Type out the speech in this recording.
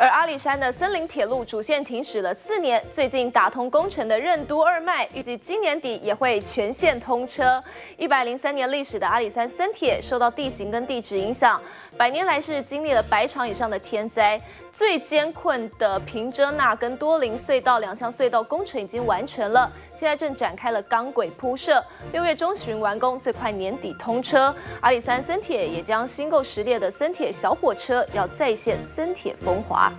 而阿里山的森林铁路主线停驶了4年，最近打通工程的任督二脉，预计今年底也会全线通车。103年历史的阿里山森铁受到地形跟地质影响，100年来是经历了100场以上的天灾。最艰困的平遮纳跟多林隧道2项隧道工程已经完成了，现在正展开了钢轨铺设，6月中旬完工，最快年底通车。阿里山森铁也将新购10列的森铁小火车，要再现森铁风华。